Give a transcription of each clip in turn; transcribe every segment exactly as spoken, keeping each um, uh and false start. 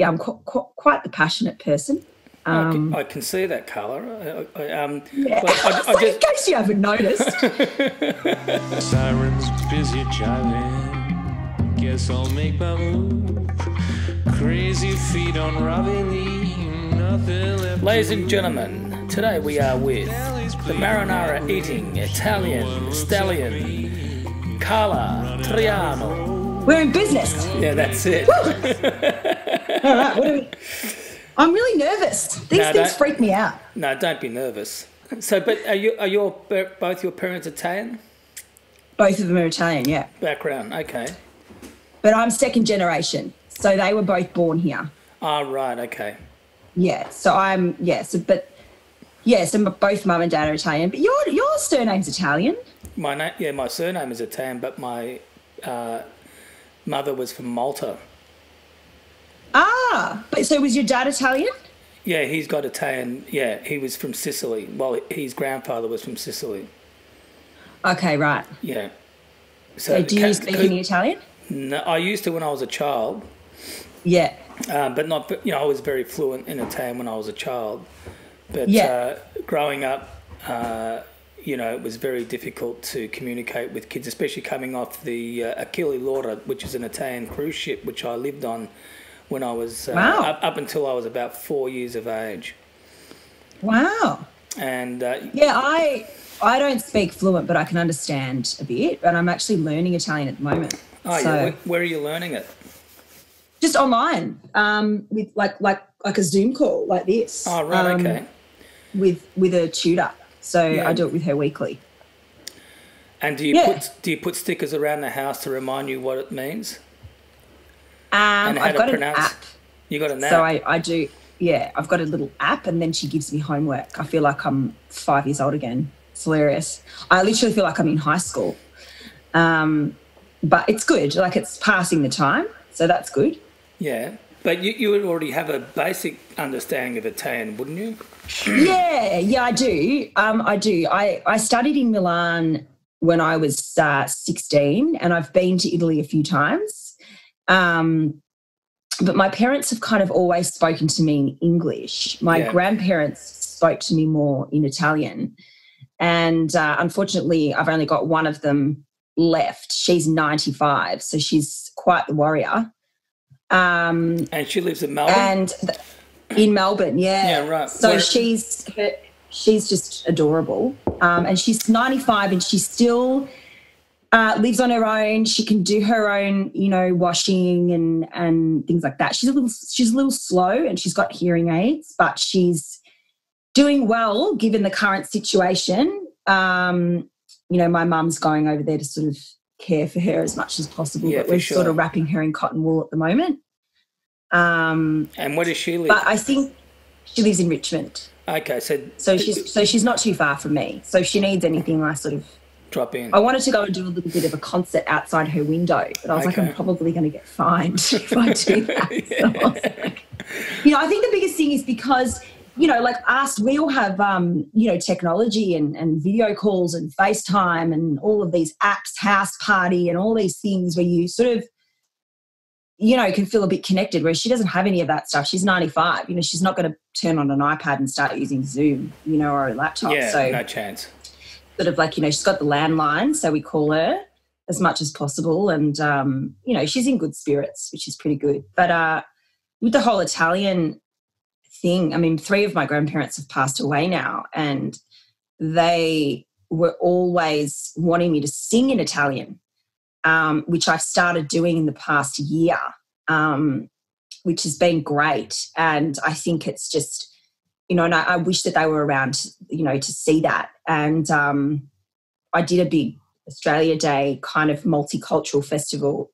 yeah, I'm qu qu quite the passionate person. Um, I, can, I can see that, Carla. I, I, um, yeah. I, I, I just... In case you haven't noticed. Sirens busy jiving. Guess I'll make my move. Crazy feet on Robin E. Nothing left. Ladies and gentlemen, today we are with the marinara eating Italian stallion, Carla Troiano. We're in business. Yeah, that's it. All right, what are we... I'm really nervous. These no, things freak me out. No, don't be nervous. So, but are you? Are your both your parents Italian? Both of them are Italian. Yeah. Background, okay. But I'm second generation, so they were both born here. Ah, oh, right, okay. Yeah. So I'm yeah. So but yeah. So both mum and dad are Italian. But your your surname's Italian. My name, yeah, my surname is Italian, but my uh, mother was from Malta. Ah, but so was your dad Italian? Yeah, he's got Italian. Yeah, he was from Sicily. Well, his grandfather was from Sicily. Okay, right. Yeah. So, so do you speak any Italian? No, I used to when I was a child. Yeah. Um, but not, you know, I was very fluent in Italian when I was a child. But yeah. uh, growing up, uh, you know, it was very difficult to communicate with kids, especially coming off the uh, Achille Lauro, which is an Italian cruise ship, which I lived on. When I was uh, wow. up, up until I was about four years of age. Wow. And uh, yeah, I I don't speak fluent, but I can understand a bit. And I'm actually learning Italian at the moment. Oh, so, yeah. Where, where are you learning it? Just online, um, with like like like a Zoom call like this. Oh, right, um, okay. With with a tutor, so yeah. I do it with her weekly. And do you yeah. put do you put stickers around the house to remind you what it means? Um, I've got an app. You got an app? So I, I do, yeah, I've got a little app and then she gives me homework. I feel like I'm five years old again. It's hilarious. I literally feel like I'm in high school. Um, but it's good, like it's passing the time, so that's good. Yeah, but you, you would already have a basic understanding of Italian, wouldn't you? yeah, yeah, I do. Um, I do. I, I studied in Milan when I was uh, sixteen and I've been to Italy a few times. Um, but my parents have kind of always spoken to me in English. My yeah. grandparents spoke to me more in Italian. And uh, unfortunately, I've only got one of them left. She's ninety-five, so she's quite the warrior. Um, and she lives in Melbourne? And in Melbourne, yeah. Yeah, right. So Where she's her, she's just adorable. Um, and she's ninety-five and she's still... Uh, lives on her own. She can do her own, you know, washing and and things like that. She's a little she's a little slow, and she's got hearing aids, but she's doing well given the current situation. Um, you know, my mum's going over there to sort of care for her as much as possible, yeah, but we're sure. sort of wrapping her in cotton wool at the moment. Um, and where does she live? But I think she lives in Richmond. Okay, so so she's so she's not too far from me. So if she needs anything, I sort of. Drop in. I wanted to go and do a little bit of a concert outside her window, but I was okay. like, I'm probably going to get fined if I do that. yeah. so I was like, you know, I think the biggest thing is because, you know, like us, we all have, um, you know, technology and, and video calls and FaceTime and all of these apps, House Party and all these things where you sort of, you know, can feel a bit connected, whereas she doesn't have any of that stuff. She's ninety-five. You know, she's not going to turn on an iPad and start using Zoom, you know, or a laptop. Yeah, so, no chance. Sort of like, you know, she's got the landline, so we call her as much as possible. And, um, you know, she's in good spirits, which is pretty good. But uh, with the whole Italian thing, I mean, three of my grandparents have passed away now and they were always wanting me to sing in Italian, um, which I've started doing in the past year, um, which has been great. And I think it's just, you know, and I, I wish that they were around, you know, to see that. And um, I did a big Australia Day kind of multicultural festival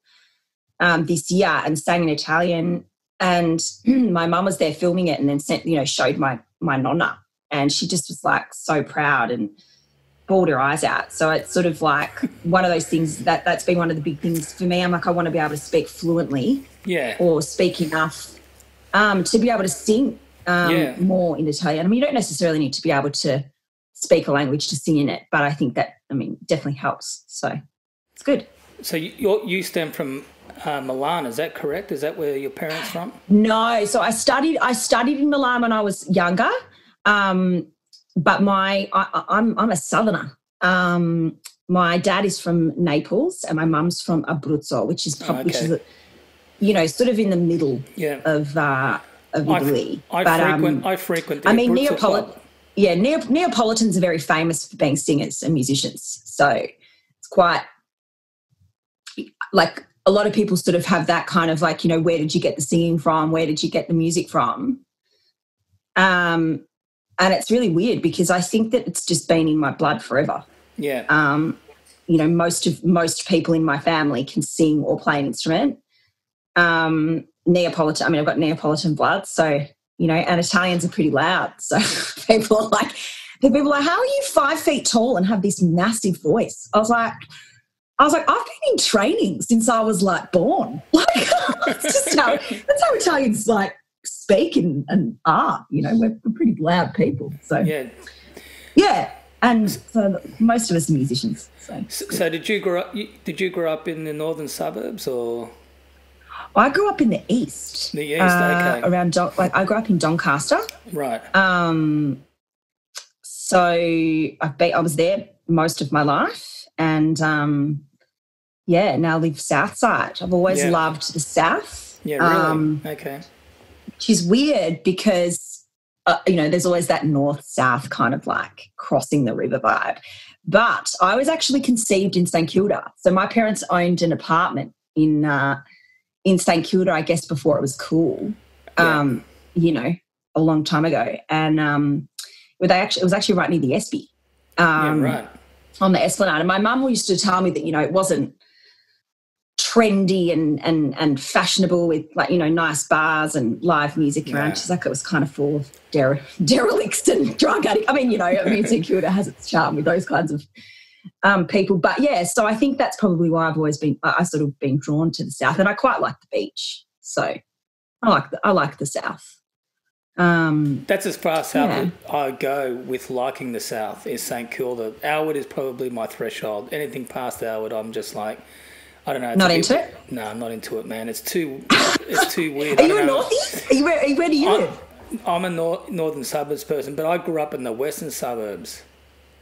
um, this year and sang in Italian. And my mum was there filming it and then sent, you know, showed my my nonna. And she just was like so proud and bawled her eyes out. So it's sort of like one of those things that that's been one of the big things for me. I'm like, I want to be able to speak fluently, yeah, or speak enough um, to be able to sing. Um, yeah. More in Italian. I mean, you don't necessarily need to be able to speak a language to sing in it, but I think that, I mean, definitely helps. So it's good. So you you stem from uh, Milan. Is that correct? Is that where your parents from? No. So I studied. I studied in Milan when I was younger. Um, but my, I, I'm I'm a southerner. Um, my dad is from Naples and my mum's from Abruzzo, which is probably, oh, okay. which is, you know, sort of in the middle yeah. of uh, of Italy. I, I but, frequent. Um, I frequent. The I mean, Neapolitan. Yeah, Neap- Neapolitans are very famous for being singers and musicians. So it's quite like a lot of people sort of have that kind of like, you know, where did you get the singing from? Where did you get the music from? Um, and it's really weird because I think that it's just been in my blood forever. Yeah. Um, you know, most of most people in my family can sing or play an instrument. Um, Neapolitan. I mean, I've got Neapolitan blood, so. You know, and Italians are pretty loud. So people are like, people are like, how are you five feet tall and have this massive voice? I was like, I was like, I've been in training since I was like born. Like, it's just how, that's how Italians like speak and, and are, you know, we're, we're pretty loud people. So, yeah. Yeah. And so most of us are musicians. So, so, so did you grow up, did you grow up in the northern suburbs or? I grew up in the east. The east, uh, okay. Around Don- like I grew up in Doncaster, right? Um, so I've been, I was there most of my life, and um, yeah, now I live south side. I've always yeah. loved the south. Yeah, really. Um, okay. Which is weird because uh, you know there's always that north south kind of like crossing the river vibe. But I was actually conceived in St Kilda, so my parents owned an apartment in. Uh, in St Kilda, I guess, before it was cool, yeah. um, you know, a long time ago. And um, they actually, it was actually right near the Espy um, yeah, right. on the Esplanade. And my mum used to tell me that, you know, it wasn't trendy and and and fashionable with, like, you know, nice bars and live music around. Yeah. She's like, it was kind of full of dere- derelicts and drug addicts. I mean, you know, I mean, St Kilda has its charm with those kinds of Um, people, but yeah, so I think that's probably why I've always been, I, I sort of been drawn to the south, and I quite like the beach, so I like the, I like the south. Um, that's as far south yeah. as I go with liking the south is St Kilda. Alwood is probably my threshold. Anything past Alwood, I'm just like, I don't know. Not into bit, it? No, I'm not into it, man. It's too, it's too weird. Are you a northie? Are you, where, where do you I'm, live? I'm a nor- northern suburbs person, but I grew up in the western suburbs.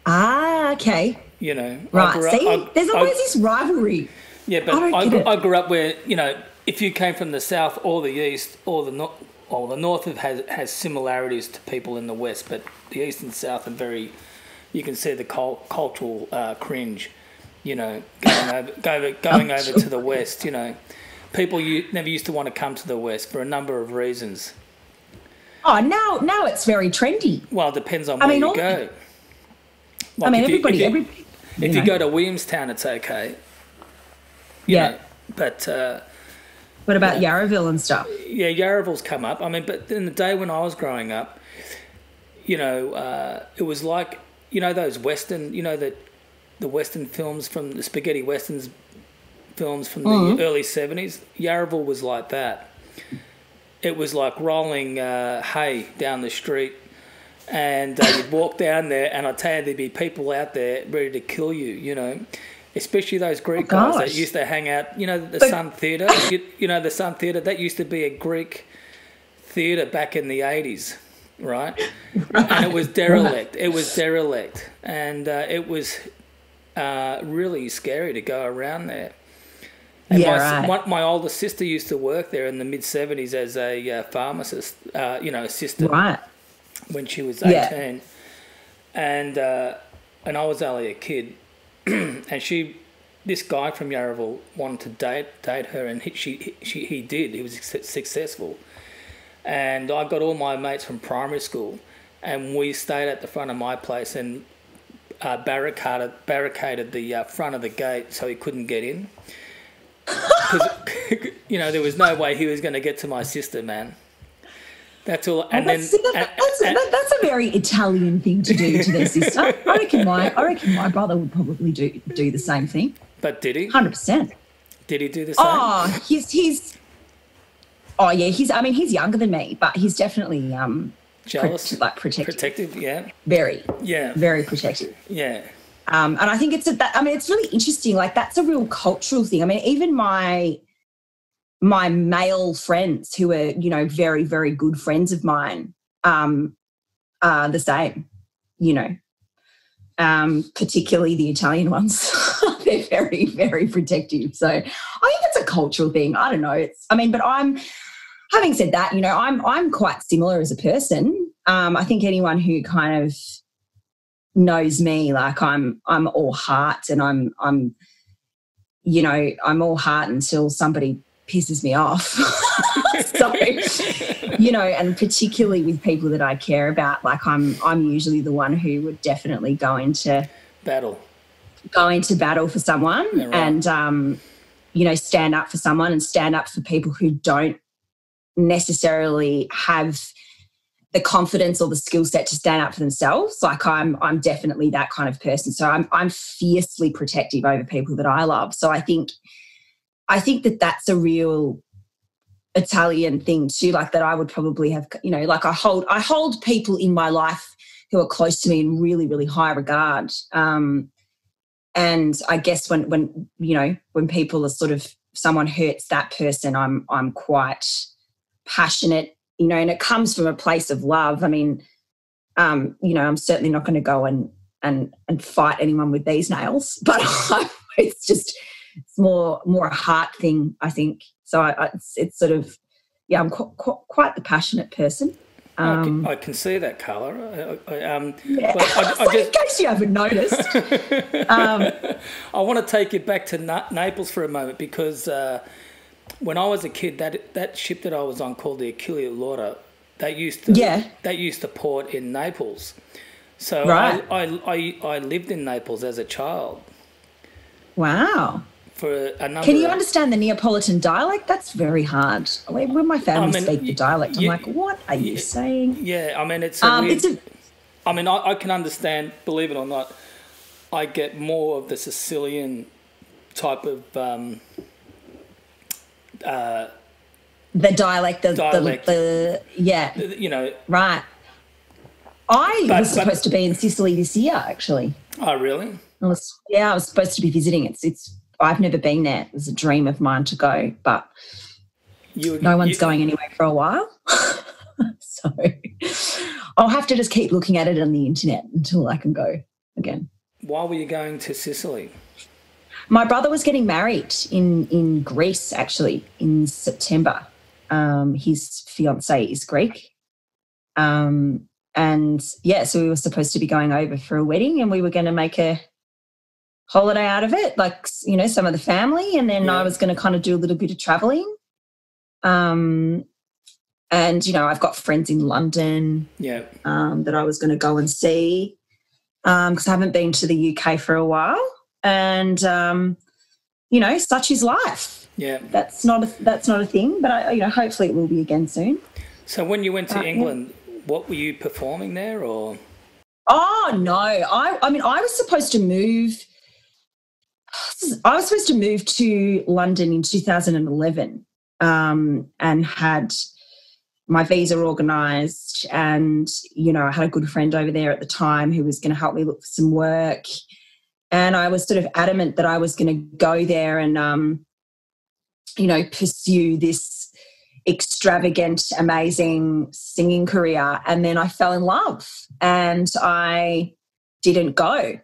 Ah, okay. You know, right? Up, See, I, there's always I, this rivalry. Yeah, but I, I, I grew up where, you know, if you came from the south or the east or the north, or the north has has similarities to people in the west, but the east and south are very. You can see the cult, cultural uh, cringe, you know, going over going, going oh, over sure. to the west. You know, people you never used to want to come to the west for a number of reasons. Oh, now now it's very trendy. Well, it depends on I where mean, you go. The, Like I mean, if everybody. You, if you, everybody, you, if you go to Williamstown, it's okay. You yeah, know, but uh, what about yeah. Yarraville and stuff? Yeah, Yarraville's come up. I mean, but in the day when I was growing up, you know, uh, it was like, you know, those Western, you know, the the Western films from the spaghetti Westerns films from the mm. early seventies. Yarraville was like that. It was like rolling uh, hay down the street. And uh, you'd walk down there, and I tell you, there'd be people out there ready to kill you, you know, especially those Greek oh, guys that used to hang out. You know, the but, Sun Theatre, you, you know, the Sun Theatre, that used to be a Greek theatre back in the eighties, right? right? And it was derelict. It was derelict. And uh, it was uh, really scary to go around there. And yeah, my, right. my, my older sister used to work there in the mid-seventies as a uh, pharmacist, uh, you know, assistant. Right. When she was eighteen, yeah. and uh, and I was only a kid, and she, this guy from Yarraville wanted to date date her, and he, she she he did. He was successful, and I got all my mates from primary school, and we stayed at the front of my place and uh, barricaded barricaded the uh, front of the gate so he couldn't get in, because you know there was no way he was going to get to my sister, man. That's all. And oh, that's, then, that, that's, and, that, that's a very Italian thing to do to their sister. I reckon my I reckon my brother would probably do do the same thing. But did he? one hundred percent. Did he do the same? Oh, he's he's. Oh yeah, he's. I mean, he's younger than me, but he's definitely um. Jealous, pro- like protective. Protective, yeah. Very. Yeah. Very protective. Yeah. Um, and I think it's a, that. I mean, it's really interesting. Like that's a real cultural thing. I mean, even my my male friends who were, you know, very, very good friends of mine um, are the same, you know, um, particularly the Italian ones. They're very, very protective. So I think it's a cultural thing. I don't know. It's, I mean, but I'm, having said that, you know, I'm, I'm quite similar as a person. Um, I think anyone who kind of knows me, like I'm, I'm all heart and I'm, I'm, you know, I'm all heart until somebody pisses me off. So, you know, and particularly with people that I care about, like I'm, I'm usually the one who would definitely go into battle, go into battle for someone, yeah, right. and, um, you know, stand up for someone and stand up for people who don't necessarily have the confidence or the skill set to stand up for themselves. Like I'm, I'm definitely that kind of person. So I'm, I'm fiercely protective over people that I love. So I think, I think that that's a real Italian thing too. Like that I would probably have, you know, like I hold, I hold people in my life who are close to me in really, really high regard. Um, and I guess when, when, you know, when people are sort of, someone hurts that person, I'm, I'm quite passionate, you know, and it comes from a place of love. I mean, um, you know, I'm certainly not going to go and, and, and fight anyone with these nails, but it's just, it's more, more a heart thing, I think. So I, I, it's, it's sort of, yeah, I'm qu qu quite the passionate person. Um, I, can, I can see that, Carla. I, I, um, yeah. well, I, I, I just, in case you haven't noticed. um, I want to take you back to Na Naples for a moment because uh, when I was a kid, that that ship that I was on called the Achille Lauro, they used to yeah. they used to port in Naples. So right. I, I, I I lived in Naples as a child. Wow. For a number Can you of, understand the Neapolitan dialect? That's very hard. When my family I mean, speak the dialect, you, I'm like, what are you, you saying? Yeah, I mean, it's a, um, weird, it's a I mean, I, I can understand, believe it or not, I get more of the Sicilian type of... Um, uh, the dialect, the... dialect. The, the, yeah. You know. Right. I but, was supposed but, to be in Sicily this year, actually. Oh, really? I was, yeah, I was supposed to be visiting. It's... it's I've never been there. It was a dream of mine to go, but you, no one's you, going anywhere for a while. So I'll have to just keep looking at it on the internet until I can go again. Why were you going to Sicily? My brother was getting married in, in Greece, actually, in September. Um, his fiancée is Greek. Um, and, yeah, so we were supposed to be going over for a wedding and we were going to make a holiday out of it, like, you know, some of the family, and then yeah. I was going to kind of do a little bit of travelling. Um, and, you know, I've got friends in London yeah. um, that I was going to go and see because um, I haven't been to the U K for a while. And, um, you know, such is life. Yeah. That's not a, that's not a thing, but, I, you know, hopefully it will be again soon. So when you went to uh, England, yeah. what were you performing there or? Oh, no. I, I mean, I was supposed to move... I was supposed to move to London in two thousand eleven um, and had my visa organised and, you know, I had a good friend over there at the time who was going to help me look for some work, and I was sort of adamant that I was going to go there and, um, you know, pursue this extravagant, amazing singing career, and then I fell in love and I didn't go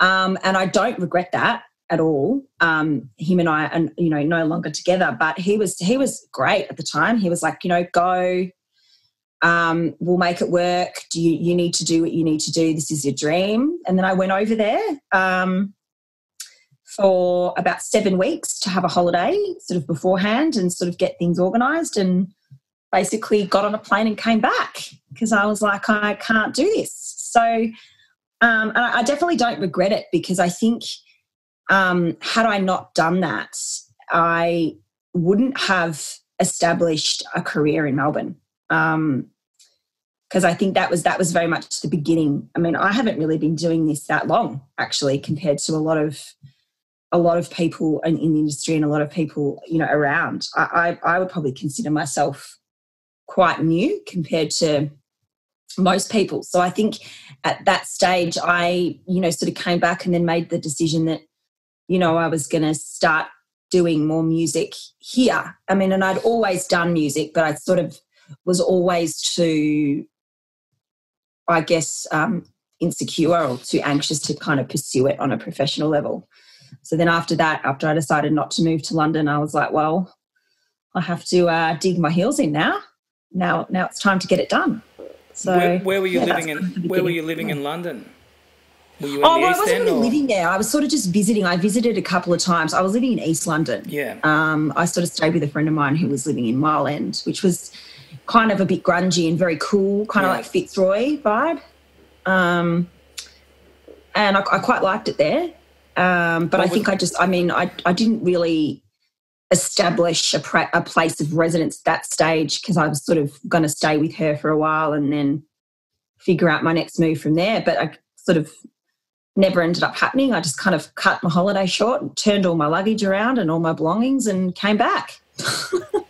um, and I don't regret that at all. Um, him and I are, you know, no longer together, but he was, he was great at the time. He was like, you know, go, um, we'll make it work. Do you, you need to do what you need to do. This is your dream. And then I went over there um, for about seven weeks to have a holiday sort of beforehand and sort of get things organised, and basically got on a plane and came back because I was like, I can't do this. So um, and I definitely don't regret it because I think Um, had I not done that, I wouldn't have established a career in Melbourne because um, I think that was that was very much the beginning. I mean, I haven't really been doing this that long, actually, compared to a lot of a lot of people in, in the industry and a lot of people, you know, around. I, I, I would probably consider myself quite new compared to most people. So I think at that stage, I, you know, sort of came back and then made the decision that, you know, I was going to start doing more music here. I mean, and I'd always done music, but I sort of was always too, I guess, um, insecure or too anxious to kind of pursue it on a professional level. So then after that, after I decided not to move to London, I was like, well, I have to uh, dig my heels in now. Now, now it's time to get it done. So where, where were you yeah, living in? Where were you living in London? Were you in oh, the well, East I wasn't End really or? living there. I was sort of just visiting. I visited a couple of times. I was living in East London. Yeah. Um, I sort of stayed with a friend of mine who was living in Mile End, which was kind of a bit grungy and very cool, kind yeah. of like Fitzroy vibe. Um, and I, I quite liked it there. Um, but what I think I just, I mean, I I didn't really establish a, pra- a place of residence at that stage because I was sort of going to stay with her for a while and then figure out my next move from there. But I sort of never ended up happening. I just kind of cut my holiday short and turned all my luggage around and all my belongings and came back.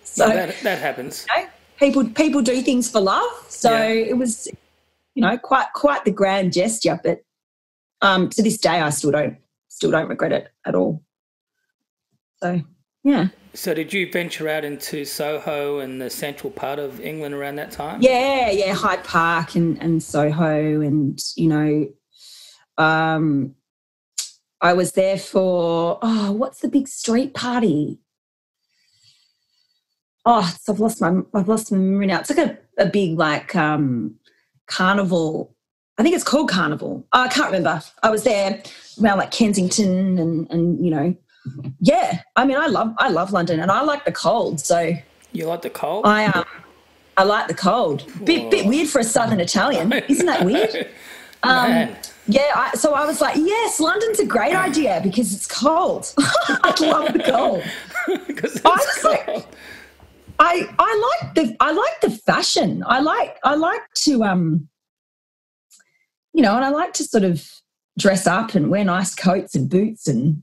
so yeah, that, that happens. You know, people people do things for love. So yeah. it was, you know, quite quite the grand gesture. But um, to this day, I still don't still don't regret it at all. So. Yeah. So did you venture out into Soho and the central part of England around that time? Yeah, yeah, Hyde Park and, and Soho and, you know, um, I was there for, oh, what's the big street party? Oh, so I've lost my I've lost my memory now. It's like a, a big, like, um, carnival. I think it's called Carnival. Oh, I can't remember. I was there around, like, Kensington and, and you know, yeah, I mean, I love I love London, and I like the cold. So you like the cold? I um, I like the cold. Bit bit weird for a Southern Italian, isn't that weird? Um, yeah. I, so I was like, yes, London's a great idea because it's cold. I love the cold. Because it's I was cold. Like, I I like the I like the fashion. I like I like to um, you know, and I like to sort of dress up and wear nice coats and boots and.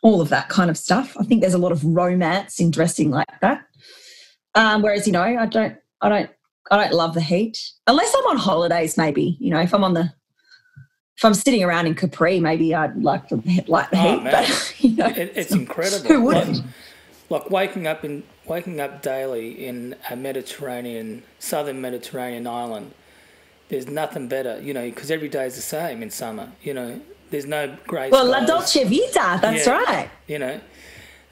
All of that kind of stuff. I think there's a lot of romance in dressing like that. Um, whereas, you know, I don't, I don't, I don't love the heat unless I'm on holidays. Maybe you know, if I'm on the, if I'm sitting around in Capri, maybe I'd like to like the oh, heat. Man. But you know, it, it's so, incredible. Who wouldn't? Like, like waking up in waking up daily in a Mediterranean, southern Mediterranean island. There's nothing better, you know, because every day is the same in summer, you know. There's no great. Well, styles. La Dolce Vita, that's yeah, right. You know,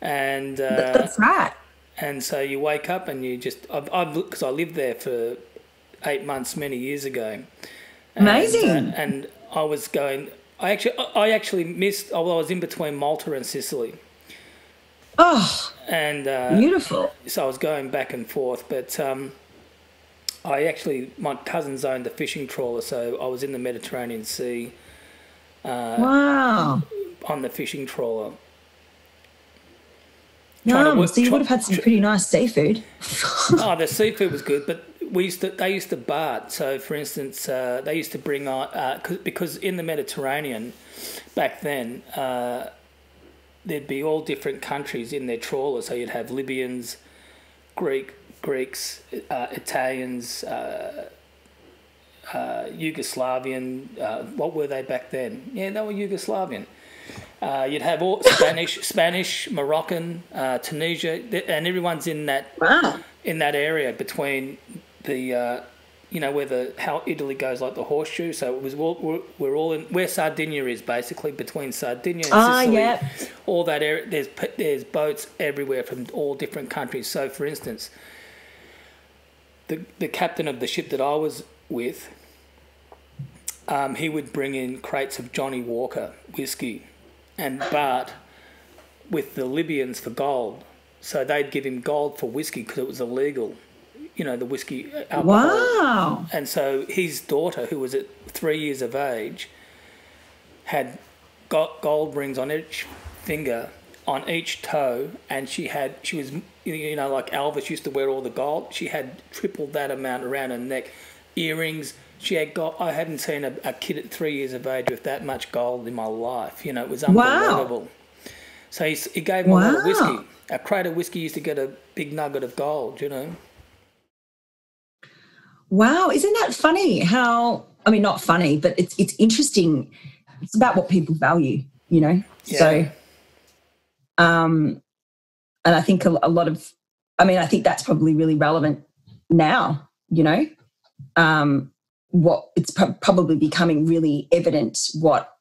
and uh, that's right. And so you wake up and you just, I've, I've because I lived there for eight months many years ago. And, amazing. Uh, and I was going. I actually, I actually missed. Well, I was in between Malta and Sicily. Oh. And uh, beautiful. So I was going back and forth, but um, I actually, my cousins owned a fishing trawler, so I was in the Mediterranean Sea. Uh, wow! On the fishing trawler. Yum, work, so you would have had some pretty nice seafood. Oh, the seafood was good, but we used to. They used to bart. So, for instance, uh, they used to bring on uh, cause, because in the Mediterranean back then uh, there'd be all different countries in their trawler. So you'd have Libyans, Greek Greeks, uh, Italians. Uh, Uh, Yugoslavian, uh, what were they back then? Yeah, they were Yugoslavian. Uh, you'd have all Spanish, Spanish, Moroccan, uh, Tunisia, and everyone's in that wow. in that area between the, uh, you know, where the how Italy goes like the horseshoe. So it was all, we're, we're all in where Sardinia is basically between Sardinia and ah, Sicily. Yeah. All that area. There's there's boats everywhere from all different countries. So for instance, the the captain of the ship that I was with, um, he would bring in crates of Johnny Walker whiskey and Bart with the Libyans for gold. So they'd give him gold for whiskey because it was illegal, you know, the whiskey alcohol. Wow. And so his daughter, who was at three years of age, had got gold rings on each finger, on each toe, and she had, she was, you know, like Elvis used to wear all the gold. She had tripled that amount around her neck. Earrings, she had got. I hadn't seen a, a kid at three years of age with that much gold in my life. You know, it was unbelievable. Wow. So he, he gave me wow. a lot of whiskey. A crate of whiskey used to get a big nugget of gold, you know. Wow, isn't that funny how, I mean, not funny, but it's it's interesting. It's about what people value, you know. Yeah. So Um, and I think a, a lot of, I mean, I think that's probably really relevant now, you know, um, what it's pro- probably becoming really evident what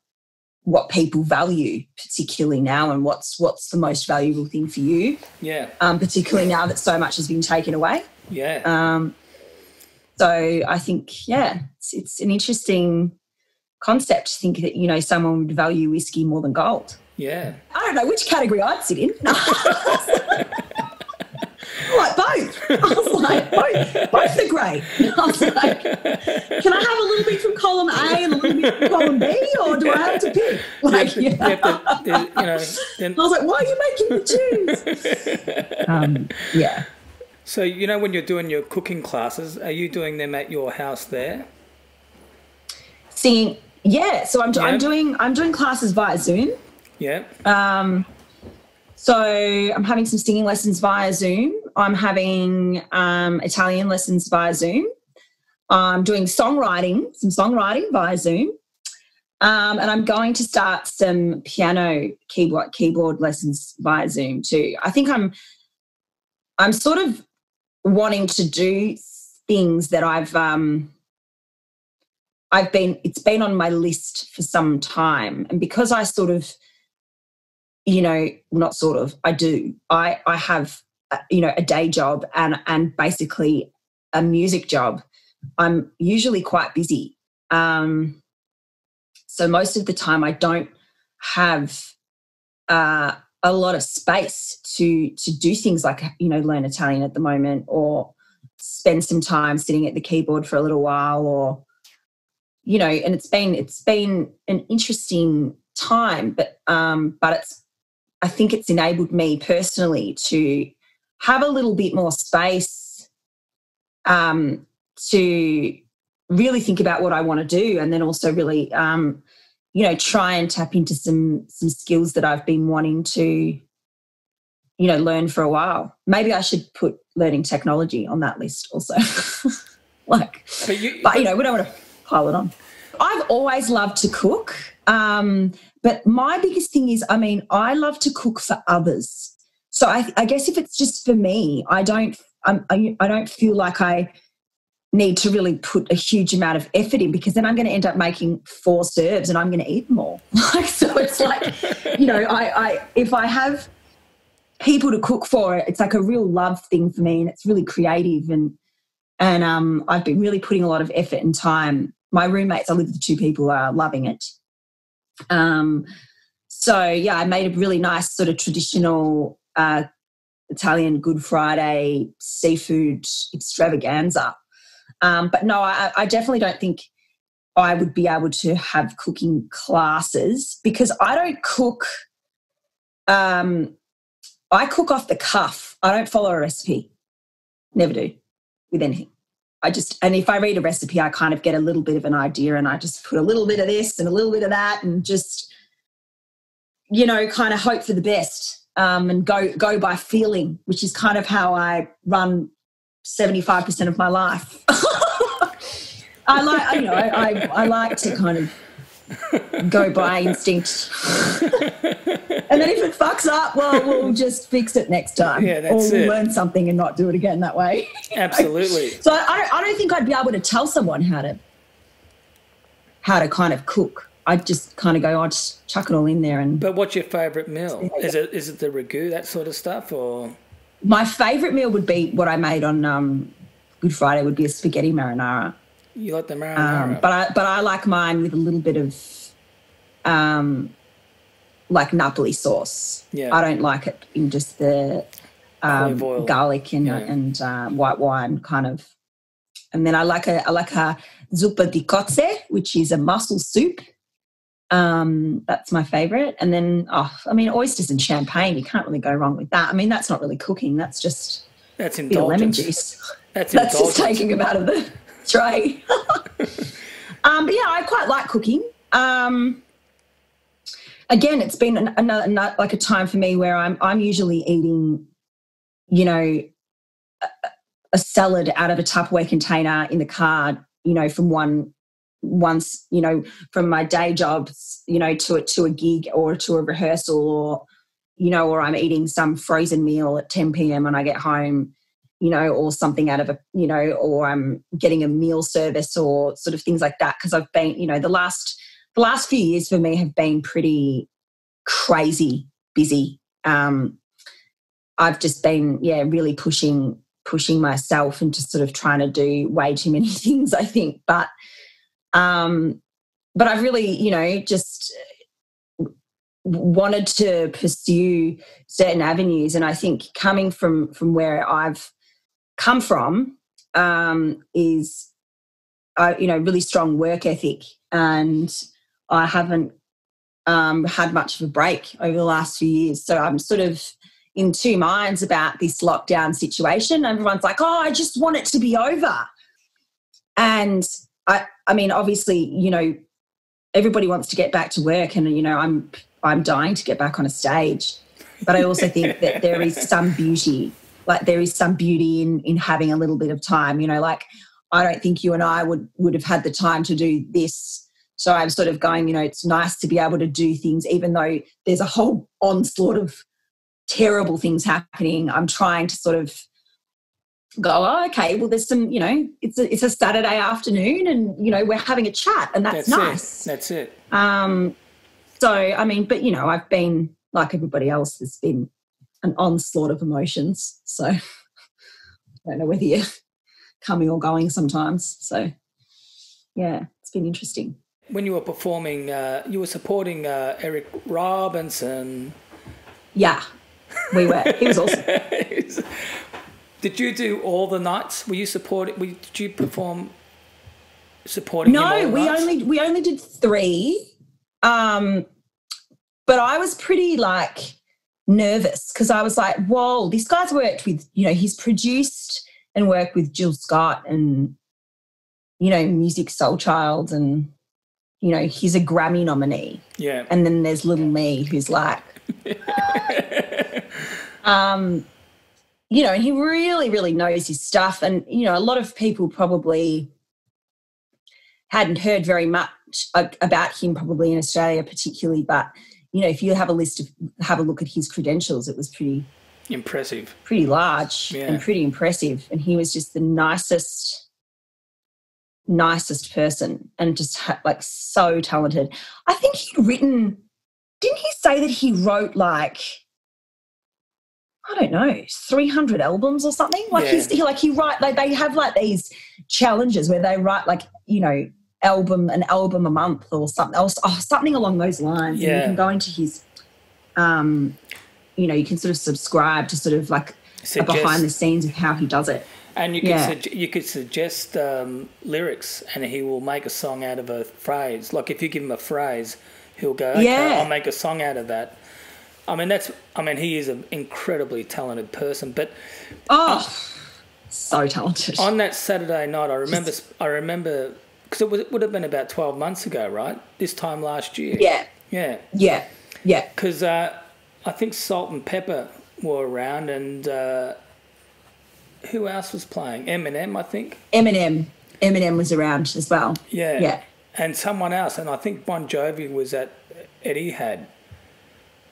what people value, particularly now, and what's what's the most valuable thing for you. Yeah. Um, particularly now that so much has been taken away. Yeah. Um, so I think, yeah, it's, it's an interesting concept to think that, you know, someone would value whiskey more than gold. Yeah. I don't know which category I'd sit in. Like both. I was like, both, both are great. I was like, can I have a little bit from column A and a little bit from column B, or do I have to pick? Like, you know. To, you know then... I was like, why are you making the choose? Um, yeah. So, you know, when you're doing your cooking classes, are you doing them at your house there? Singing, yeah. So I'm, yeah. I'm doing I'm doing classes via Zoom. Yeah. Um. So I'm having some singing lessons via Zoom. I'm having um, Italian lessons via Zoom. I'm doing songwriting, some songwriting via Zoom. Um, and I'm going to start some piano keyboard keyboard lessons via Zoom too. I think I'm I'm sort of wanting to do things that I've um, I've been it's been on my list for some time. And because I sort of you know, not sort of, I do. I, I have, you know, a day job and, and basically a music job. I'm usually quite busy. Um, so most of the time I don't have uh, a lot of space to to do things like, you know, learn Italian at the moment, or spend some time sitting at the keyboard for a little while, or, you know, and it's been, it's been an interesting time, but, um, but it's, I think it's enabled me personally to have a little bit more space um, to really think about what I want to do, and then also really, um, you know, try and tap into some some skills that I've been wanting to, you know, learn for a while. Maybe I should put learning technology on that list also. like, but you, but, you know, we don't want to pile it on. I've always loved to cook. Um, but my biggest thing is, I mean, I love to cook for others. So I, I guess if it's just for me, I don't, I'm, I, I don't feel like I need to really put a huge amount of effort in, because then I'm going to end up making four serves and I'm going to eat them all. Like, so it's like, you know, I, I, if I have people to cook for, it's like a real love thing for me, and it's really creative, and, and, um, I've been really putting a lot of effort and time. My roommates, I live with two people, are loving it. Um, so yeah, I made a really nice sort of traditional uh, Italian Good Friday seafood extravaganza. Um, but no, I, I definitely don't think I would be able to have cooking classes, because I don't cook. Um, I cook off the cuff. I don't follow a recipe. Never do with anything. I just, and if I read a recipe, I kind of get a little bit of an idea, and I just put a little bit of this and a little bit of that, and just, you know, kind of hope for the best, um, and go, go by feeling, which is kind of how I run seventy-five percent of my life. I like, you know, I, I like to kind of go by instinct. And then if it fucks up, well, we'll just fix it next time. Yeah, that's or we'll it. learn something and not do it again that way. Absolutely. So I, I don't think I'd be able to tell someone how to how to kind of cook. I'd just kind of go, I'll just chuck it all in there. And. But what's your favourite meal? Is it is it the ragu, that sort of stuff? Or my favourite meal would be what I made on um, Good Friday, would be a spaghetti marinara. You like the marinara? Um, but I but I like mine with a little bit of... Um, like Napoli sauce. Yeah. I don't like it in just the um, garlic and, yeah. and uh, white wine kind of. And then I like a I like a zuppa di cozze, which is a mussel soup. Um, that's my favourite. And then, oh, I mean, oysters and champagne, you can't really go wrong with that. I mean, that's not really cooking. That's just that's indulgence. Lemon juice. That's, that's just taking them out of the tray. um, but, yeah, I quite like cooking. Um Again, it's been another, another like a time for me where I'm I'm usually eating, you know, a, a salad out of a Tupperware container in the car, you know, from one once, you know, from my day jobs, you know, to a to a gig or to a rehearsal, or you know, or I'm eating some frozen meal at ten p.m. when I get home, you know, or something out of a, you know, or I'm getting a meal service or sort of things like that. Because I've been, you know, the last the last few years for me have been pretty crazy busy. Um, I've just been, yeah, really pushing pushing myself and just sort of trying to do way too many things, I think. But, um, but I've really, you know, just wanted to pursue certain avenues. And I think coming from from where I've come from um, is, uh, you know, really strong work ethic. And I haven't um, had much of a break over the last few years. So I'm sort of in two minds about this lockdown situation. Everyone's like, oh, I just want it to be over. And I, I mean, obviously, you know, everybody wants to get back to work, and, you know, I'm, I'm dying to get back on a stage. But I also think that there is some beauty, like there is some beauty in, in having a little bit of time, you know, like I don't think you and I would, would have had the time to do this. So I'm sort of going, you know, it's nice to be able to do things, even though there's a whole onslaught of terrible things happening. I'm trying to sort of go, oh, okay, well, there's some, you know, it's a, it's a Saturday afternoon and, you know, we're having a chat, and that's, that's nice. It. That's it. Um, so, I mean, but, you know, I've been, like everybody else, there's been an onslaught of emotions. So I don't know whether you're coming or going sometimes. So, yeah, it's been interesting. When you were performing, uh, you were supporting uh, Eric Robinson. Yeah, we were. He was awesome. Did you do all the nights? Were you supported? Did you perform supporting? No, him all the we nights? only we only did three. Um, but I was pretty like nervous because I was like, "Whoa, this guy's worked with, you know, he's produced and worked with Jill Scott and, you know, Musiq Soulchild, and, you know, he's a Grammy nominee." Yeah. And then there's little me who's like. um, you know, and he really, really knows his stuff. And, you know, a lot of people probably hadn't heard very much about him probably in Australia particularly, but, you know, if you have a list of, have a look at his credentials, it was pretty impressive, pretty large yeah. and pretty impressive. And he was just the nicest, nicest person and just like so talented. I think he'd written... Didn't he say that he wrote like, I don't know, three hundred albums or something? Like yeah. he's he, like he write like they have like these challenges where they write like, you know, album an album a month or something else, oh, something along those lines. Yeah. And you can go into his, um, you know, you can sort of subscribe to sort of like suggest, behind the scenes of how he does it. And you could yeah. su- you could suggest um, lyrics, and he will make a song out of a phrase. Like if you give him a phrase, he'll go, okay, yeah. I'll make a song out of that. I mean, that's, I mean, he is an incredibly talented person, but... Oh, uh, so talented. On that Saturday night, I remember, Just, I remember, because it, it would have been about twelve months ago, right? This time last year. Yeah. Yeah. Yeah. Yeah. Because uh, I think Salt and Pepper were around, and uh, who else was playing? Eminem, I think. Eminem. Eminem was around as well. Yeah. Yeah. And someone else, and I think Bon Jovi was at Eddie had,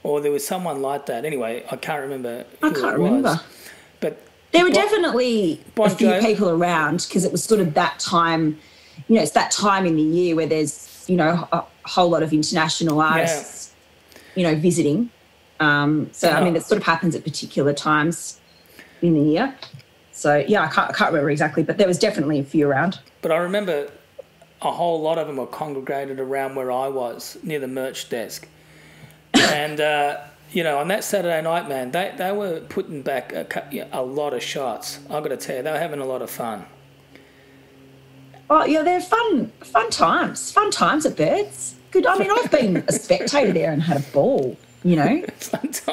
or there was someone like that. Anyway, I can't remember. Who I can't it was. remember. But there were bon, definitely bon a few Jovi. people around, because it was sort of that time. You know, it's that time in the year where there's, you know, a whole lot of international artists, yeah. you know, visiting. Um, so yeah. I mean, it sort of happens at particular times in the year. So yeah, I can't, I can't remember exactly, but there was definitely a few around. But I remember. A whole lot of them were congregated around where I was, near the merch desk. And, uh, you know, on that Saturday night, man, they, they were putting back a, a lot of shots. I've got to tell you, they were having a lot of fun. Oh, yeah, they're fun fun times. Fun times at Birds. Good. I mean, I've been a spectator there and had a ball, you know.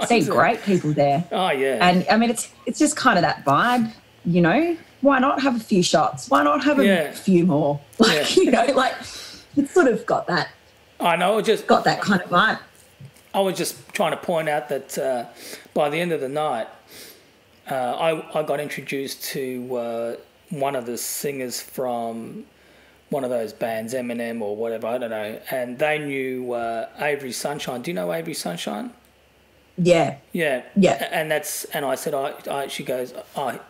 See great people there. Oh, yeah. And, I mean, it's it's just kind of that vibe, you know. Why not have a few shots? Why not have a yeah. few more? Like, yeah. you know, like it's sort of got that. I know, just got that kind of vibe. I was just trying to point out that uh, by the end of the night, uh, I, I got introduced to uh, one of the singers from one of those bands, Eminem or whatever, I don't know, and they knew uh, Avery Sunshine. Do you know Avery Sunshine? Yeah. Yeah. Yeah. And that's, and I said, I, I she goes, I,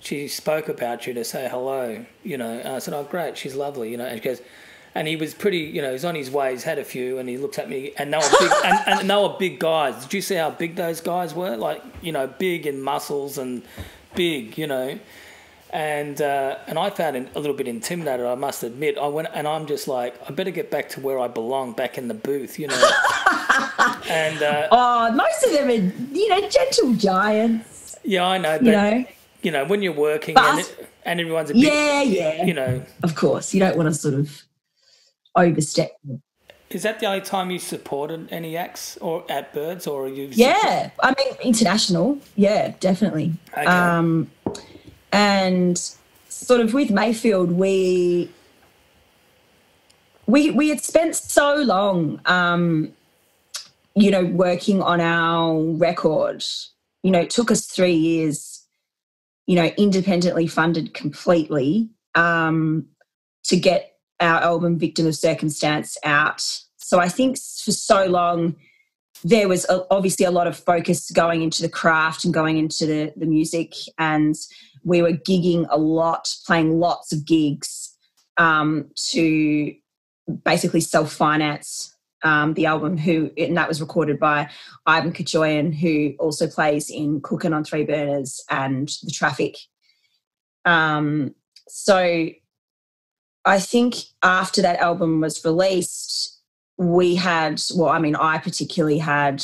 she spoke about you to say hello, you know. And I said, oh, great, she's lovely, you know. And she goes, and he was pretty, you know, he's on his way, he's had a few, and he looked at me, and they were big, and, and they were big guys. Did you see how big those guys were? Like, you know, big in muscles and big, you know. And uh, and I found it a little bit intimidated, I must admit. I went, and I'm just like, I better get back to where I belong, back in the booth, you know. And uh, oh, most of them are, you know, gentle giants. Yeah, I know. But, you know, you know, when you're working and, it, and everyone's a bit, yeah, yeah, you know, of course, you don't want to sort of overstep. Is that the only time you supported any acts or at Birds, or you've? Yeah, I mean international. Yeah, definitely. Okay. Um, and sort of with Mayfield, we we we had spent so long, um, you know, working on our record. You know, it took us three years, you know, independently funded completely, um, to get our album Victim of Circumstance out. So I think for so long there was a, obviously a lot of focus going into the craft and going into the, the music, and we were gigging a lot, playing lots of gigs, um, to basically self-finance um, the album, who and that was recorded by Ivan Kachoyan, who also plays in Cookin' on Three Burners and The Traffic. Um, so... I think after that album was released, we had, well, I mean, I particularly had,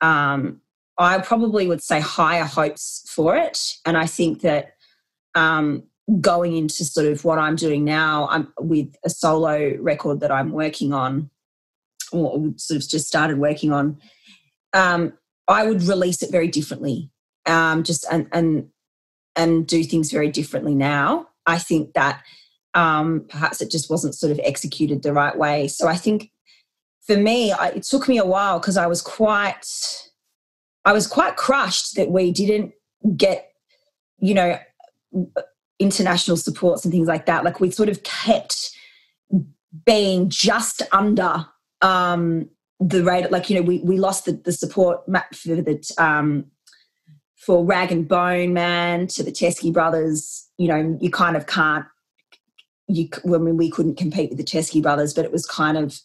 um, I probably would say higher hopes for it. And I think that um, going into sort of what I'm doing now, I'm with a solo record that I'm working on, or sort of just started working on, um, I would release it very differently, um, just and, and, and do things very differently now. I think that, Um, perhaps it just wasn't sort of executed the right way. So I think for me, I, it took me a while because I was quite, I was quite crushed that we didn't get, you know, international supports and things like that. Like we sort of kept being just under um, the rate. Like, you know, we we lost the, the support for the um, for Rag and Bone Man to the Teskey Brothers. You know, you kind of can't. You, I mean, we couldn't compete with the Teskey Brothers, but it was kind of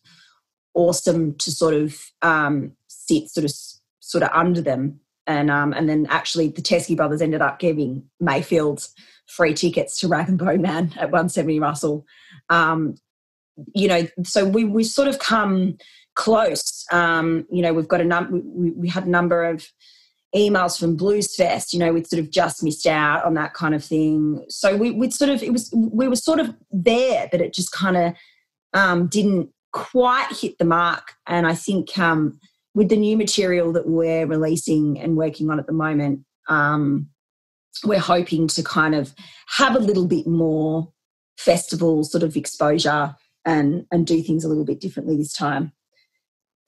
awesome to sort of um, sit sort of sort of under them, and um, and then actually the Teskey Brothers ended up giving Mayfield free tickets to Rag and Bone Man at one seventy Russell. Um, you know, so we we sort of come close. Um, you know, we've got a number. We, we had a number of emails from Bluesfest, you know, we'd sort of just missed out on that kind of thing. So we, we'd sort of, it was, we were sort of there, but it just kind of um, didn't quite hit the mark. And I think um, with the new material that we're releasing and working on at the moment, um, we're hoping to kind of have a little bit more festival sort of exposure and, and do things a little bit differently this time.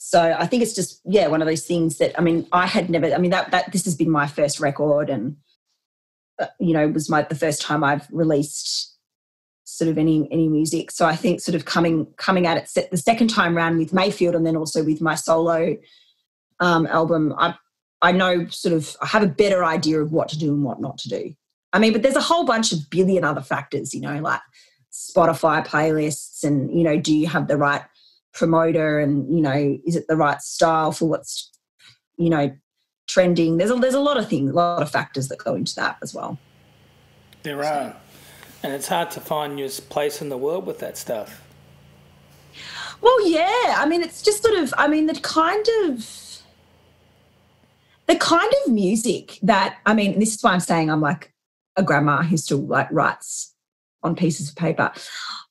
So I think it's just, yeah, one of those things that, I mean, I had never, I mean, that, that this has been my first record, and, uh, you know, it was my, the first time I've released sort of any, any music. So I think sort of coming, coming at it set the second time round with Mayfield, and then also with my solo um, album, I, I know sort of, I have a better idea of what to do and what not to do. I mean, but there's a whole bunch of billion other factors, you know, like Spotify playlists and, you know, do you have the right promoter, and you know, is it the right style for what's, you know, trending? There's a there's a lot of things, a lot of factors that go into that as well. There so. are, and it's hard to find your place in the world with that stuff. Well, yeah, I mean, it's just sort of, I mean, the kind of the kind of music that, I mean, this is why I'm saying I'm like a grandma who still like writes on pieces of paper.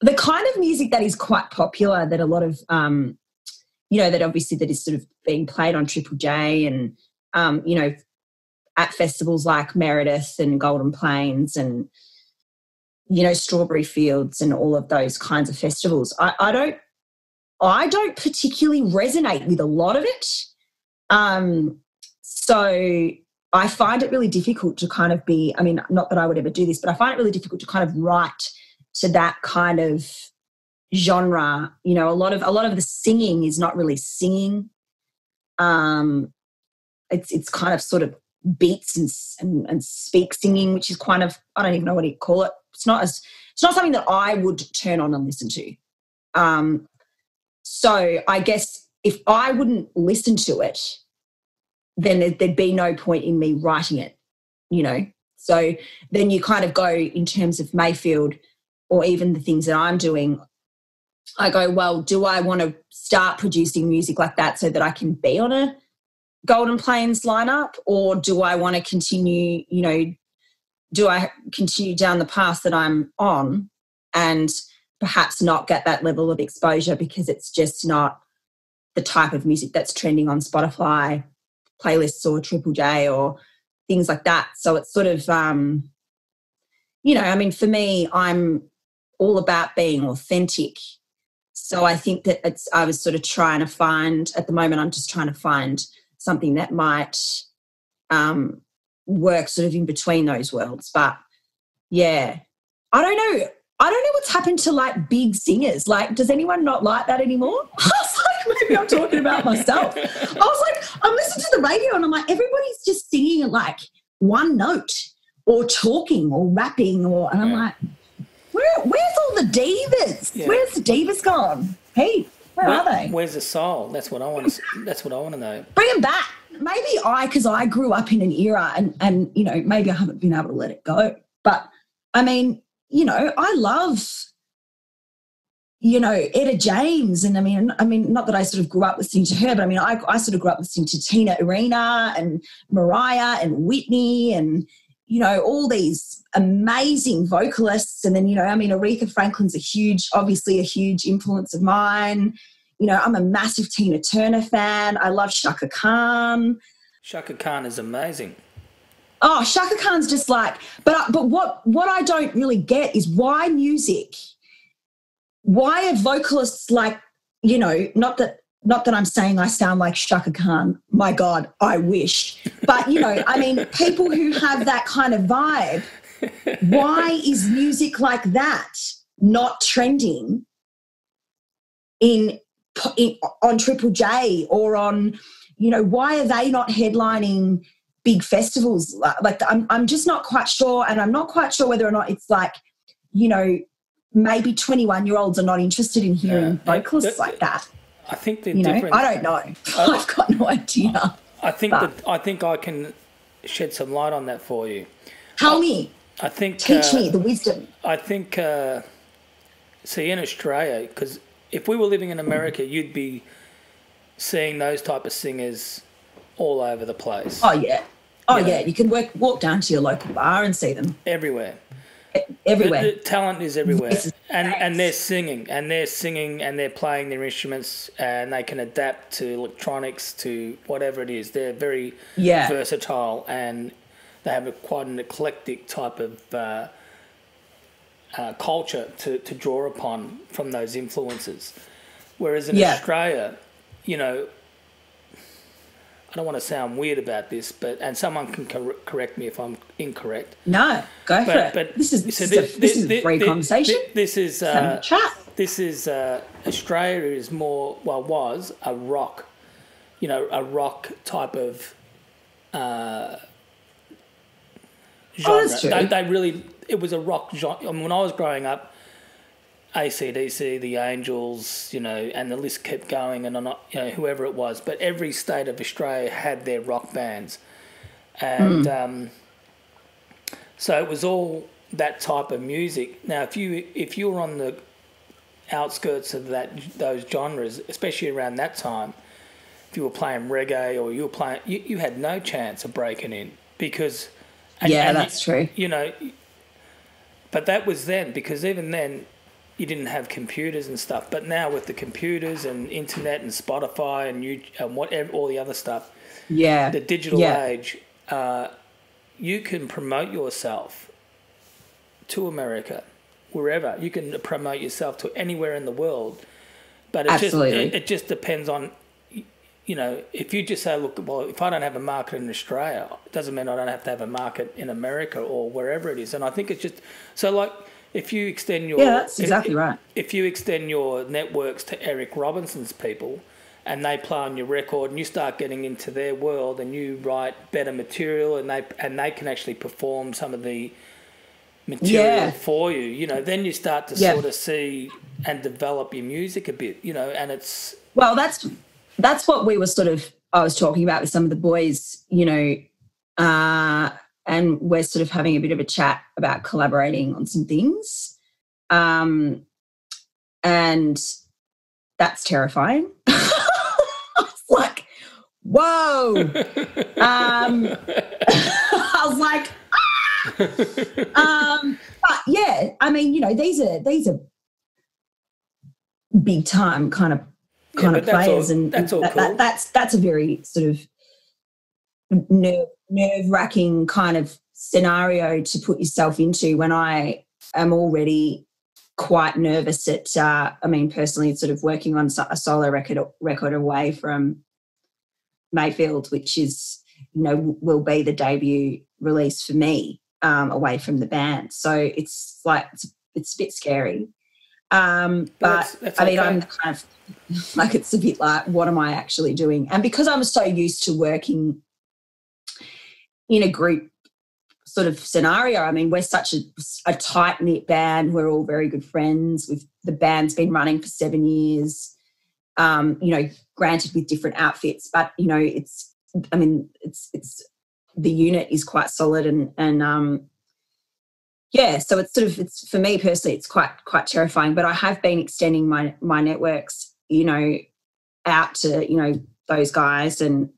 The kind of music that is quite popular, that a lot of, um, you know, that obviously that is sort of being played on Triple J and, um, you know, at festivals like Meredith and Golden Plains and, you know, Strawberry Fields and all of those kinds of festivals. I, I don't, I don't particularly resonate with a lot of it. Um, so I find it really difficult to kind of be, I mean, not that I would ever do this, but I find it really difficult to kind of write to that kind of genre. You know, a lot of a lot of the singing is not really singing. Um, it's it's kind of sort of beats and, and and speak singing, which is kind of, I don't even know what you call it. It's not as it's not something that I would turn on and listen to. Um, so I guess if I wouldn't listen to it, then there'd, there'd be no point in me writing it, you know. So then you kind of go in terms of Mayfield or even the things that I'm doing. I go, well, do I want to start producing music like that so that I can be on a Golden Plains lineup, or do I want to continue, you know, do I continue down the path that I'm on and perhaps not get that level of exposure because it's just not the type of music that's trending on Spotify playlists or Triple J or things like that. So it's sort of, um, you know, I mean, for me, I'm all about being authentic. So I think that it's, I was sort of trying to find, at the moment I'm just trying to find something that might um, work sort of in between those worlds. But, yeah, I don't know. I don't know what's happened to, like, big singers. Like, does anyone not like that anymore? I was like, maybe I'm talking about myself. I was like, I'm listening to the radio and I'm like, everybody's just singing, like, one note or talking or rapping or, and I'm yeah. like, Where, where's all the divas? Yeah. Where's the divas gone? Hey, where, where are they? Where's the soul? That's what I want to. That's what I want to know. Bring them back. Maybe I, because I grew up in an era, and and you know, maybe I haven't been able to let it go. But I mean, you know, I love, you know, Etta James, and I mean, I mean, not that I sort of grew up listening to her, but I mean, I I sort of grew up listening to Tina Arena and Mariah and Whitney and, you know, all these amazing vocalists. And then, you know, I mean, Aretha Franklin's a huge, obviously a huge influence of mine. You know, I'm a massive Tina Turner fan. I love Shaka Khan. Shaka Khan is amazing. Oh, Shaka Khan's just like, but but what what I don't really get is why music, why are vocalists like, you know, not that, not that I'm saying I sound like Shaka Khan, my God, I wish. But, you know, I mean, people who have that kind of vibe, why is music like that not trending in, in on Triple J or on, you know, why are they not headlining big festivals? Like, like I'm, I'm just not quite sure, and I'm not quite sure whether or not it's like, you know, maybe twenty-one-year-olds are not interested in hearing yeah. vocalists like that. I think the you know, difference. I don't know. I, I've got no idea. I think but. that I think I can shed some light on that for you. Tell I, me. I think teach uh, me the wisdom. I think uh, see in Australia, because if we were living in America, you'd be seeing those type of singers all over the place. Oh yeah, oh you yeah. Know? You can work, walk down to your local bar and see them everywhere. Everywhere. The, the talent is everywhere. Yes. And and they're singing and they're singing and they're playing their instruments and they can adapt to electronics, to whatever it is. They're very yeah. versatile, and they have a, quite an eclectic type of uh, uh, culture to, to draw upon from those influences. Whereas in yeah. Australia, you know, I don't want to sound weird about this, but and someone can cor correct me if I'm incorrect. No, go but, for it. But this is this, so this, a, this, this is a great this, conversation. This, this is uh, chat. This is uh, Australia is more well was a rock, you know, a rock type of uh, genre. Oh, that's true. They, they really it was a rock genre. I mean, when I was growing up, A C D C, the Angels, you know, and the list kept going, and not, you know, whoever it was. But every state of Australia had their rock bands. And mm. um, so it was all that type of music. Now, if you if you were on the outskirts of that those genres, especially around that time, if you were playing reggae or you were playing, you, you had no chance of breaking in because... And, yeah, and that's you, true. You know, but that was then, because even then... you didn't have computers and stuff, but now with the computers and internet and Spotify and you and whatever, all the other stuff, yeah, the digital yeah. age, uh, you can promote yourself to America, wherever. You can promote yourself to anywhere in the world, but it Absolutely. just it, it just depends on, you know, if you just say, look, well, if I don't have a market in Australia, it doesn't mean I don't have to have a market in America or wherever it is. And I think it's just so like. If you extend your yeah, that's exactly if, right. If you extend your networks to Eric Robinson's people, and they play on your record and you start getting into their world and you write better material and they and they can actually perform some of the material yeah. for you, you know, then you start to yeah. sort of see and develop your music a bit, you know, and it's... Well, that's that's what we were sort of, I was talking about with some of the boys, you know, uh, and we're sort of having a bit of a chat about collaborating on some things. Um, and that's terrifying. I was like, whoa. um, I was like, ah! um, but, yeah, I mean, you know, these are these are big-time kind of kind yeah, of players all, and, that's, and that, cool. that, that's, that's a very sort of nerve, nerve-wracking kind of scenario to put yourself into when I am already quite nervous at, uh, I mean, personally, sort of working on a solo record record away from Mayfield, which is, you know, will be the debut release for me um, away from the band. So it's like it's, it's a bit scary. Um, but, but that's, that's I mean, okay. I'm kind of like it's a bit like, what am I actually doing? And because I'm so used to working in a group sort of scenario, I mean, we're such a, a tight-knit band. We're all very good friends. We've, the band's been running for seven years, um, you know, granted with different outfits, but, you know, it's, I mean, it's, it's, the unit is quite solid and, and, um, yeah, so it's sort of, it's for me personally, it's quite, quite terrifying, but I have been extending my, my networks, you know, out to, you know, those guys. And,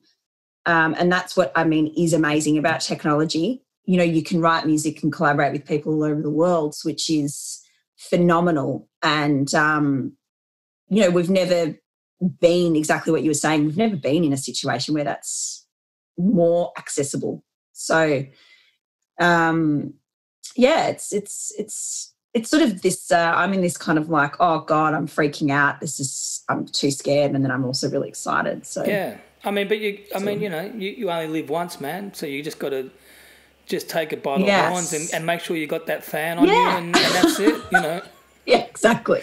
um, and that's what I mean is amazing about technology. You know, you can write music and collaborate with people all over the world, which is phenomenal. And, um, you know, we've never been exactly what you were saying. We've never been in a situation where that's more accessible. So, um, yeah, it's it's it's it's sort of this. Uh, I'm in this kind of like, oh God, I'm freaking out. This is I'm too scared, and then I'm also really excited. So yeah, I mean, but you, I so, mean, you know, you, you only live once, man. So you just got to just take it by the yes. horns and, and make sure you got that fan on yeah. you, and, and that's it. You know. Yeah, exactly.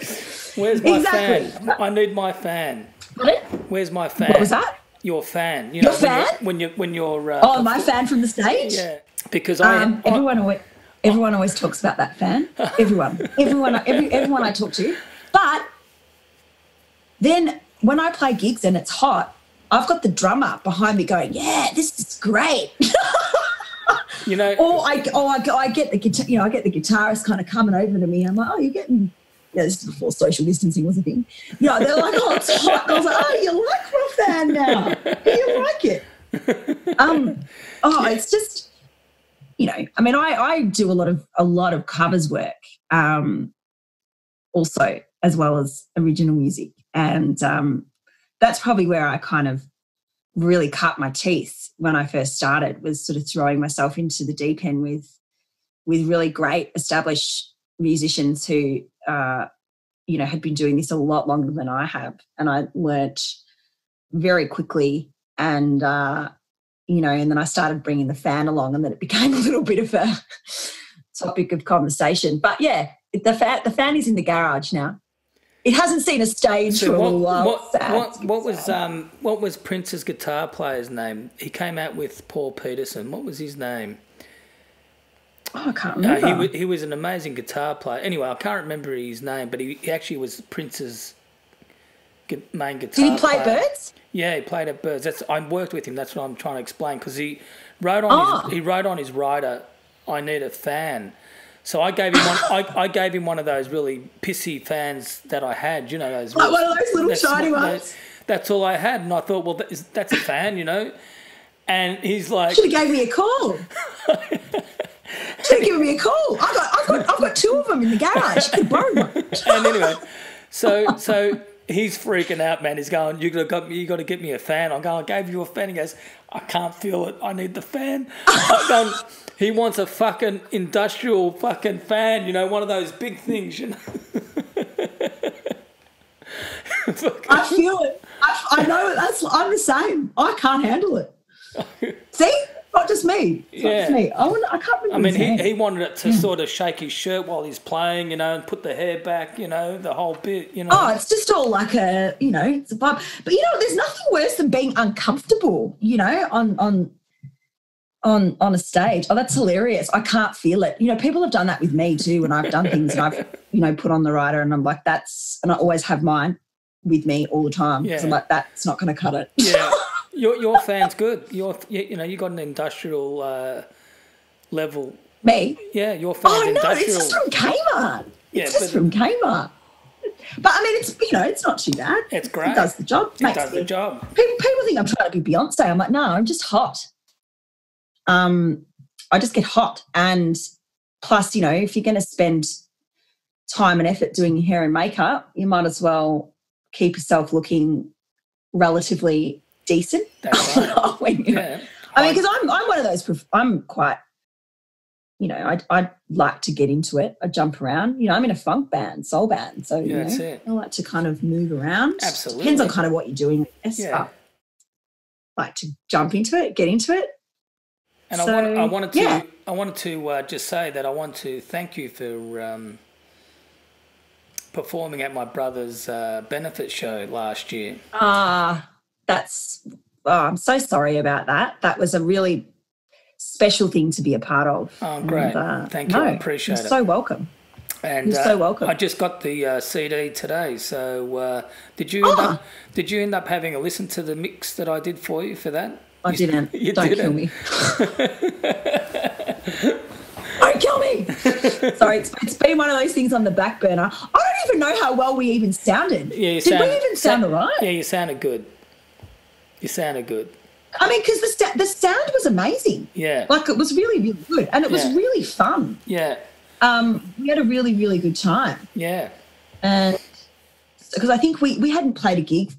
Where's my exactly. fan? I need my fan. What? Where's my fan? What was that? Your fan. You know, your fan? When you when you're. When you're uh, oh, my fan from the stage. Yeah, because I. Um, I everyone always. Everyone always talks about that fan. Everyone. everyone every, everyone I talk to. But then when I play gigs and it's hot, I've got the drummer behind me going, yeah, this is great. You know, or I, or I, I get the guitar, you know, I get the guitarist kind of coming over to me. I'm like, oh, you're getting, yeah, this is before social distancing was a thing. You know, they're like, oh, it's hot. And I was like, oh, you like my fan now. Do you like it? Um, oh, it's just... You know, I mean, I, I do a lot of a lot of covers work, um, also as well as original music, and um, that's probably where I kind of really cut my teeth when I first started. Was sort of throwing myself into the deep end with with really great established musicians who, uh, you know, had been doing this a lot longer than I have, and I learnt very quickly and. Uh, You know, and then I started bringing the fan along, and then it became a little bit of a topic of conversation. But yeah, the fan the fan is in the garage now. It hasn't seen a stage so for what, a while. What, sad, what, what was um what was Prince's guitar player's name? He came out with Paul Peterson. What was his name? Oh, I can't remember. No, he, he was an amazing guitar player. Anyway, I can't remember his name, but he, he actually was Prince's main guitar. Did he play player. Birds? Yeah, he played at Birds. That's I worked with him. That's what I'm trying to explain because he wrote on oh. his, he wrote on his rider, "I need a fan." So I gave him one. I, I gave him one of those really pissy fans that I had. You know, those like one of those little shiny ones. Those, that's all I had, and I thought, well, that is, that's a fan, you know. And he's like, should have gave me a call. Should have given me a call. I got, I've got, I've got two of them in the garage. You could borrow one. And anyway, so so. He's freaking out, man. He's going, you got you got to get me a fan. I'm going, I gave you a fan. He goes, I can't feel it. I need the fan. I'm going, he wants a fucking industrial fucking fan, you know, one of those big things, you know. I feel it. I, I know it. That's, I'm the same. I can't handle it. See? Not to just me. It's yeah. just me. I, I can't remember. I mean, he, he wanted it to yeah. sort of shake his shirt while he's playing, you know, and put the hair back, you know, the whole bit, you know. Oh, it's just all like a, you know, it's a vibe. But, you know, there's nothing worse than being uncomfortable, you know, on on on on a stage. Oh, that's hilarious. I can't feel it. You know, people have done that with me too when I've done things and I've, you know, put on the rider and I'm like, that's, and I always have mine with me all the time because yeah. I'm like, that's not going to cut it. Yeah. Your your fan's good. Your you know you got an industrial uh, level. Me? Yeah, your fan's oh, no, industrial. It's just from Kmart. Yeah, it's just from Kmart. But I mean, it's you know, it's not too bad. It's great. It does the job. It does me. the job. People people think I'm trying to be Beyonce. I'm like, no, I'm just hot. Um, I just get hot, and plus, you know, if you're going to spend time and effort doing your hair and makeup, you might as well keep yourself looking relatively decent. That's right. when you, yeah. I mean, because I'm I'm one of those. I'm quite, you know, I I like to get into it. I jump around. You know, I'm in a funk band, soul band, so you yeah, know, that's it. I like to kind of move around. Absolutely, depends on kind of what you're doing. I guess. Yeah. I like to jump into it, get into it. And so, I want I wanted to yeah. I wanted to uh, just say that I want to thank you for um, performing at my brother's uh, benefit show last year. Ah. Uh, That's, oh, I'm so sorry about that. That was a really special thing to be a part of. Oh, great. And, uh, Thank no, you. I appreciate you're it. You're so welcome. And, you're uh, so welcome. I just got the uh, C D today. So uh, did you end oh. up, did you end up having a listen to the mix that I did for you for that? I you, didn't. You Don't didn't. kill me. Don't kill me. Sorry, it's, it's been one of those things on the back burner. I don't even know how well we even sounded. Yeah, you did sound, we even sound all right? Yeah, you sounded good. You sounded good. I mean, because the sta the sound was amazing. Yeah. Like, it was really, really good. And it was yeah. really fun. Yeah. Um, we had a really, really good time. Yeah. And because I think we, we hadn't played a gig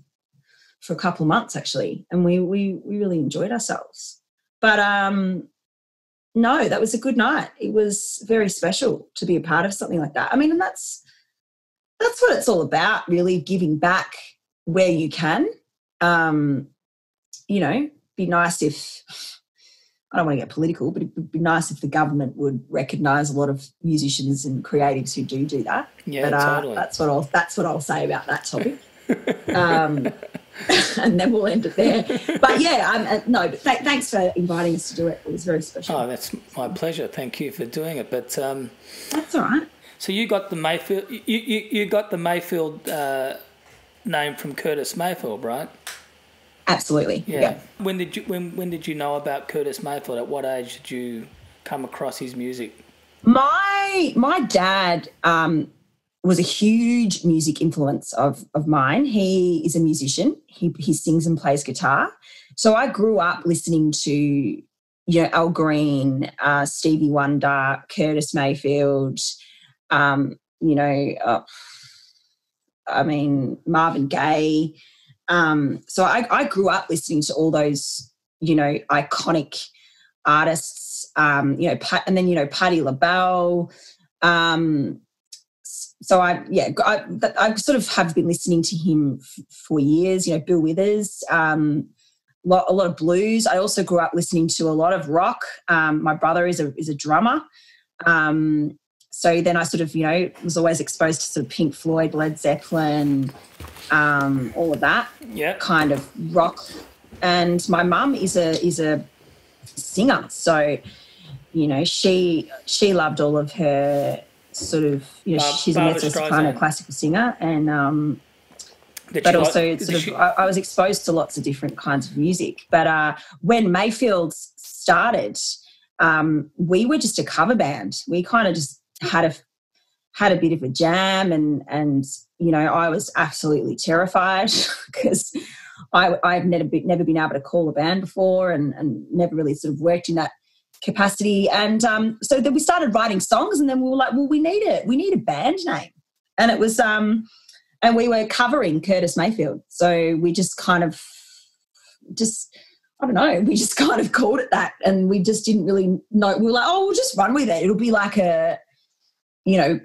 for a couple of months, actually, and we, we, we really enjoyed ourselves. But, um, no, that was a good night. It was very special to be a part of something like that. I mean, and that's that's what it's all about, really, giving back where you can. Um, you know, be nice if, I don't want to get political, but it would be nice if the government would recognise a lot of musicians and creatives who do do that. Yeah, but, uh, totally. That's what I'll, that's what I'll say about that topic. um, and then we'll end it there. But, yeah, um, uh, no, but th thanks for inviting us to do it. It was very special. Oh, that's my pleasure. Thank you for doing it. But um, that's all right. So you got the Mayfield, you, you, you got the Mayfield uh, name from Curtis Mayfield, right? Absolutely. Yeah. yeah. When did you when when did you know about Curtis Mayfield? At what age did you come across his music? My my dad um, was a huge music influence of of mine. He is a musician. He he sings and plays guitar. So I grew up listening to you know Al Green, uh, Stevie Wonder, Curtis Mayfield. Um, you know, uh, I mean Marvin Gaye. Um, so I, I grew up listening to all those, you know, iconic artists, um, you know, and then, you know, Patti LaBelle. Um, so I, yeah, I, I sort of have been listening to him for years, you know, Bill Withers, um, lot, a lot of blues. I also grew up listening to a lot of rock. Um, my brother is a, is a drummer. Um, so then I sort of, you know, was always exposed to sort of Pink Floyd, Led Zeppelin, Um, all of that yep. kind of rock, and my mum is a is a singer, so you know she she loved all of her sort of you know Bar she's Bar a mezzo soprano classical singer, and um, but also like, sort of she... I, I was exposed to lots of different kinds of music. But uh, when Mayfield started, um, we were just a cover band. We kind of just had a had a bit of a jam, and and. You know, I was absolutely terrified because I've never been, never been able to call a band before, and, and never really sort of worked in that capacity. And um, so then we started writing songs, and then we were like, well, we need it. We need a band name. And it was, um, and we were covering Curtis Mayfield. So we just kind of just, I don't know, we just kind of called it that, and we just didn't really know. We were like, oh, we'll just run with it. It'll be like a, you know,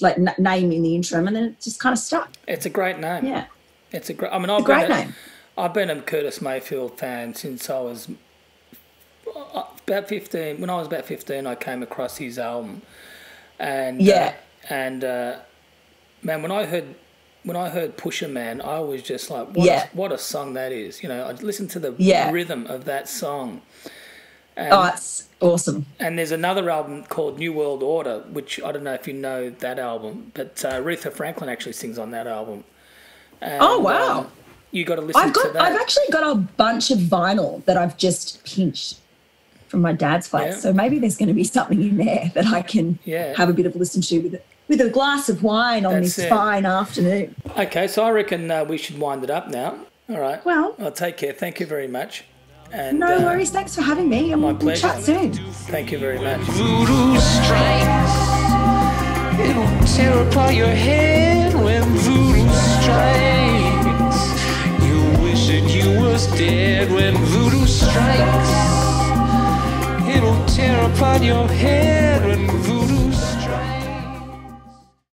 like name in the interim, and then it just kind of stuck. It's a great name. Yeah, it's a great. I mean, I've been a, I've been a Curtis Mayfield fan since I was about fifteen, when I was about fifteen, I came across his album, and yeah, uh, and uh, man, when I heard when I heard Pusha Man, I was just like, what, yeah. a, what a song that is, you know. I listened to the yeah. rhythm of that song. And, oh, it's awesome. And there's another album called New World Order, which I don't know if you know that album, but uh, Aretha Franklin actually sings on that album. And, oh, wow. Um, you got to listen I've got, to that. I've actually got a bunch of vinyl that I've just pinched from my dad's place, yeah. so maybe there's going to be something in there that I can yeah. have a bit of listen to with it. With a glass of wine on That's this it. fine afternoon. Okay, so I reckon uh, we should wind it up now. All right. Well, I'll take care. Thank you very much. And, no worries. Uh, Thanks for having me. And we'll pleasure. chat soon. Thank you very much. Voodoo strikes. It'll tear apart your head when voodoo strikes. You wish that you was dead when voodoo strikes. It'll tear apart your head.